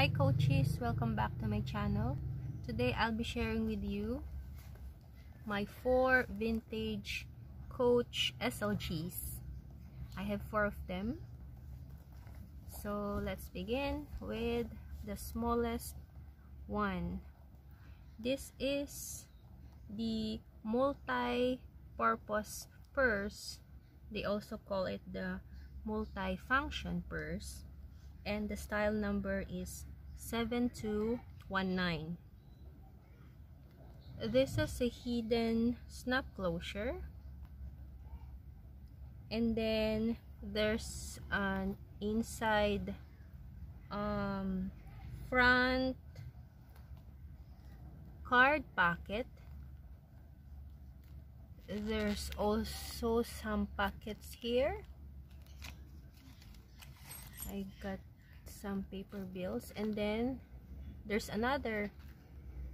Hi coaches, welcome back to my channel. Today I'll be sharing with you my 4 vintage Coach SLGs. I have 4 of them. So let's begin with the smallest one. This is the multi-purpose purse. They also call it the multi-function purse. And the style number is 7219. This is a hidden snap closure, and then there's an inside front card pocket. There's also some pockets here. I got some paper bills, and then there's another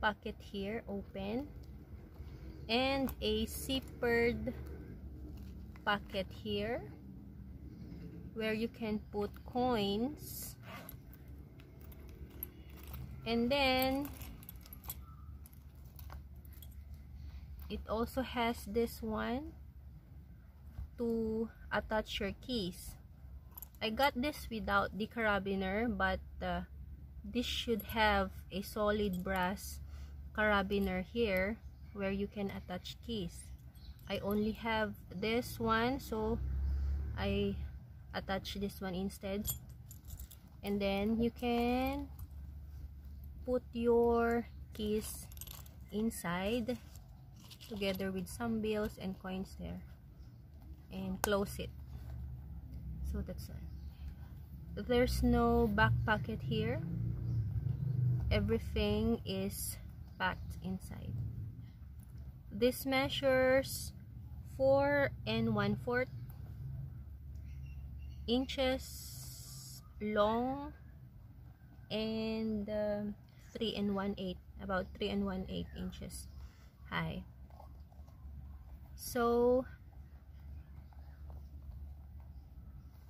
pocket here open, and a zippered pocket here where you can put coins, and then it also has this one to attach your keys. I got this without the carabiner, but this should have a solid brass carabiner here where you can attach keys. I only have this one, so I attach this one instead. And then you can put your keys inside together with some bills and coins there and close it. So that's it. There's no back pocket here. Everything is packed inside. This measures 4 1/4 inches long and 3 1/8, about 3 1/8 inches high. So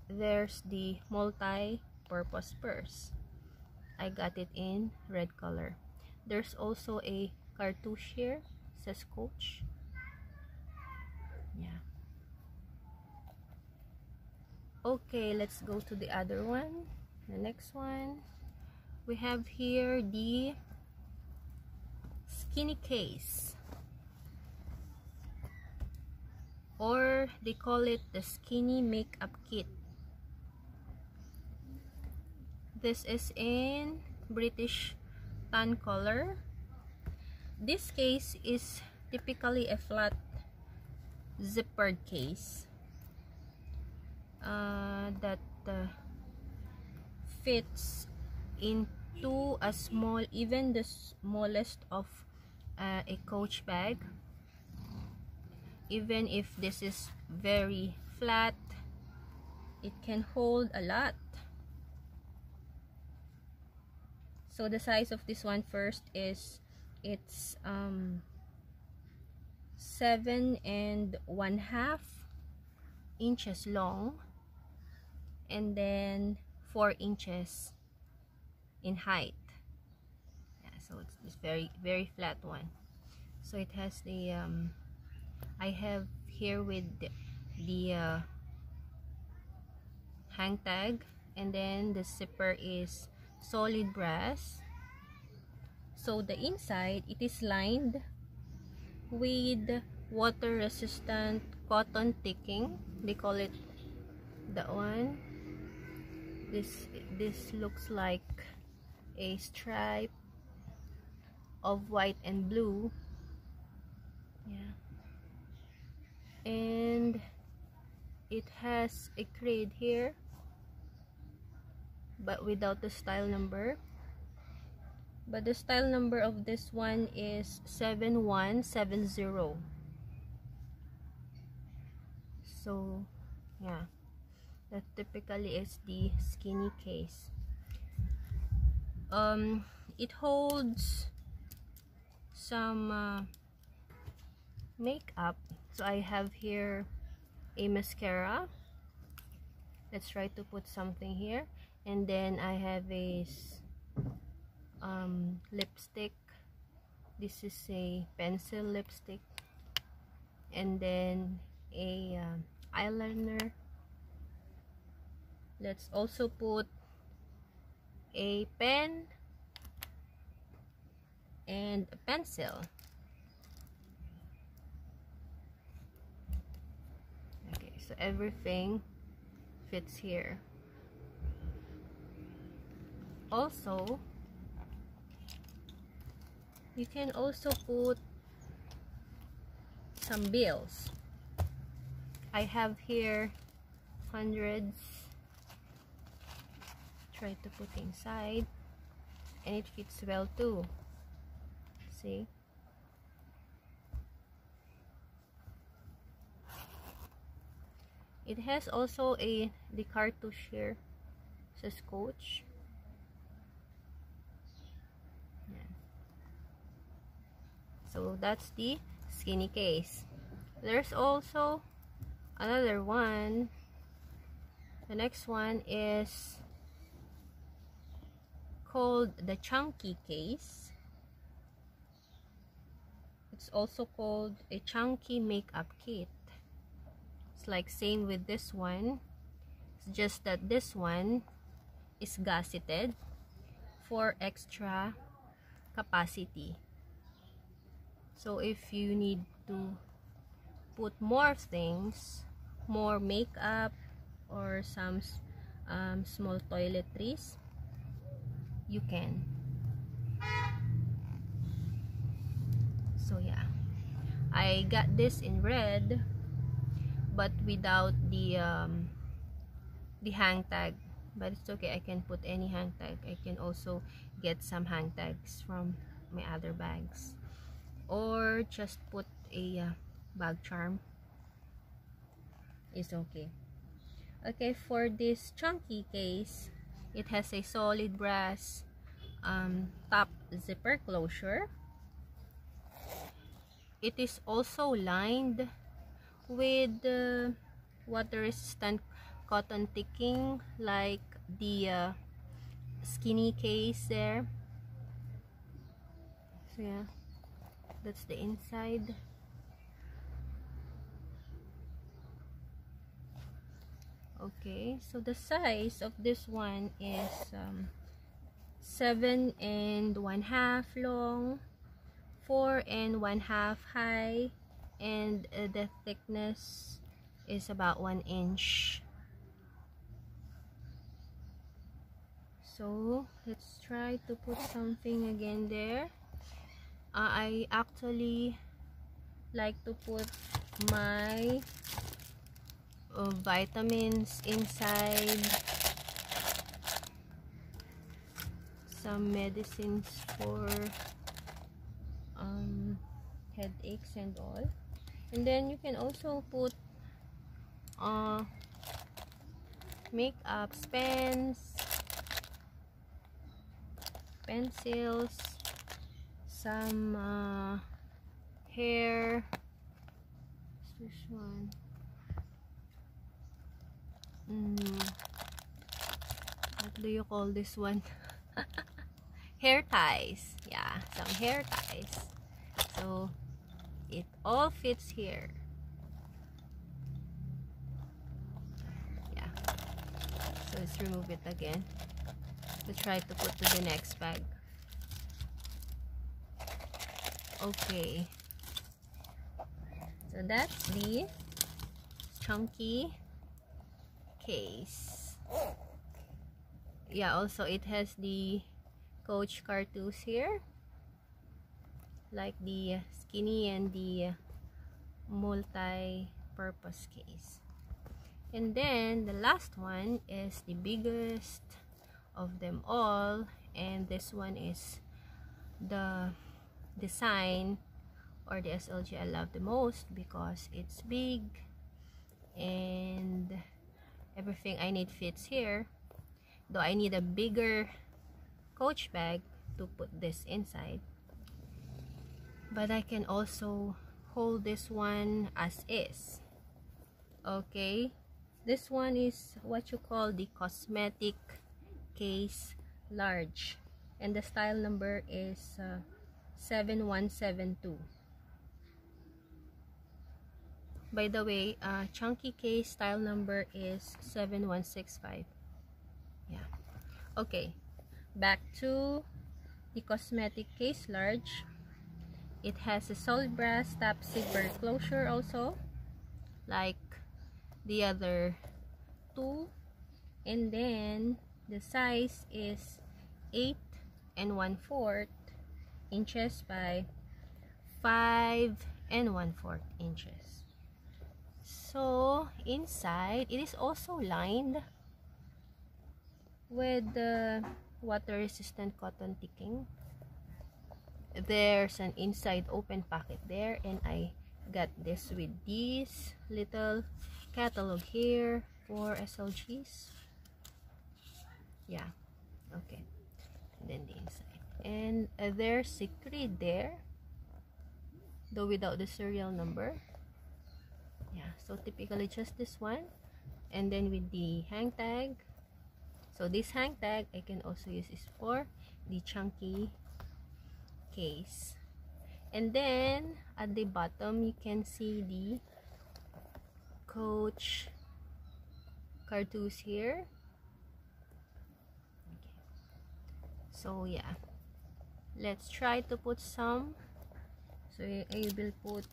there's the multi-purpose purse. I got it in red color. There's also a cartouche here, says Coach. Yeah. Okay, let's go to the other one. The next one. We have here the skinny case, or they call it the skinny makeup kit. This is in British tan color. This case is typically a flat zippered case that fits into a small, even the smallest of a Coach bag. Even if this is very flat, it can hold a lot. So the size of this one first is, it's 7 1/2 inches long, and then 4 inches in height. Yeah, so it's this very flat one. So it has the I have here with the hang tag, and then the zipper is solid brass. So the inside, it is lined with water resistant cotton ticking. They call it that one. This looks like a stripe of white and blue. Yeah, and it has a crate here, but without the style number. But the style number of this one is 7170. So yeah, that typically is the skinny case. It holds some makeup. So I have here a mascara. Let's try to put something here. And then I have a lipstick. This is a pencil lipstick, and then a eyeliner. Let's also put a pen and a pencil. Okay, so everything fits here. Also, you can also put some bills. I have here hundreds. Try to put inside, and it fits well too. See? It has also the cartouche here. It says Coach. So that's the skinny case. There's also another one. The next one is called the chunky case. It's also called a chunky makeup kit. It's like same with this one. It's just that this one is gasseted for extra capacity. So if you need to put more things, more makeup or some small toiletries, you can. So yeah, I got this in red, but without the the hang tag. But it's okay, I can put any hang tag. I can also get some hang tags from my other bags, or just put a bag charm. It's okay. Okay, for this chunky case, it has a solid brass top zipper closure. It is also lined with water resistant cotton ticking, like the skinny case there. So yeah, that's the inside. Okay, so the size of this one is 7 1/2 long, 4 1/2 high, and the thickness is about 1 inch. So let's try to put something again there. I actually like to put my vitamins inside, some medicines for headaches and all. And then you can also put makeups, pens, pencils, some hair. What's this one? What do you call this one? Hair ties. Yeah, some hair ties. So it all fits here. Yeah. So let's remove it again to try to put to the next bag. Okay, so that's the chunky case. Yeah, also it has the Coach cartouche here, like the skinny and the multi-purpose case. And then the last one is the biggest of them all, and this one is the design or the SLG I love the most, because it's big and everything I need fits here. Though I need a bigger Coach bag to put this inside, but I can also hold this one as is. Okay, this one is what you call the cosmetic case large. and the style number is 7172. By the way, Chunky K style number is 7165. Yeah. Okay, back to the cosmetic case large. It has a solid brass top zipper closure also, like the other two, and then the size is 8 1/4 inches by 5 1/4 inches. So inside, it is also lined with the water resistant cotton ticking. There's an inside open pocket there, and I got this with this little catalog here for SLGs. Yeah, okay. And then the inside, and there's a creed there, though without the serial number. Yeah, so typically just this one, and then with the hang tag. So this hang tag I can also use is for the Chunky Case. And then at the bottom you can see the Coach cartouche here. Okay. So yeah, let's try to put some. So I will put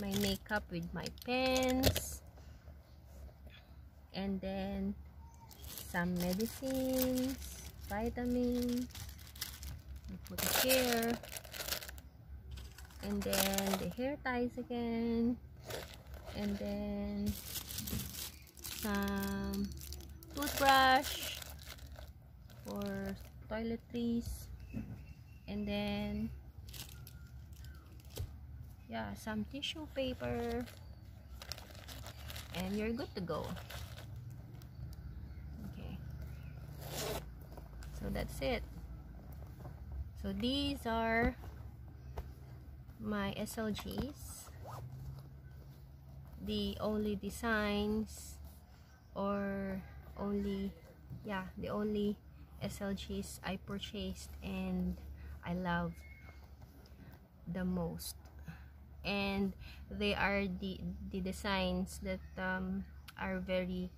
my makeup with my pens, and then some medicines, vitamins. Put it here, and then the hair ties again, and then some toothbrush for toiletries, and then yeah, some tissue paper, and you're good to go. Okay, so that's it. So these are my SLGs, the only designs, or only, yeah, the only SLGs I purchased and I love the most. And they are the designs that are very,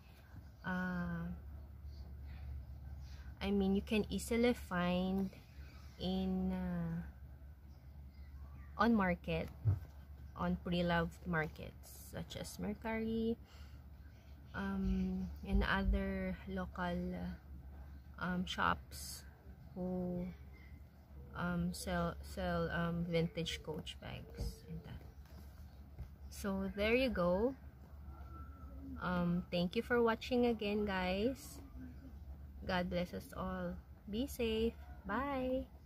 I mean, you can easily find in on market, on pre-loved markets such as Mercari and other local shops who sell vintage Coach bags and that. So there you go. Thank you for watching again, guys. God bless us all. Be safe. Bye.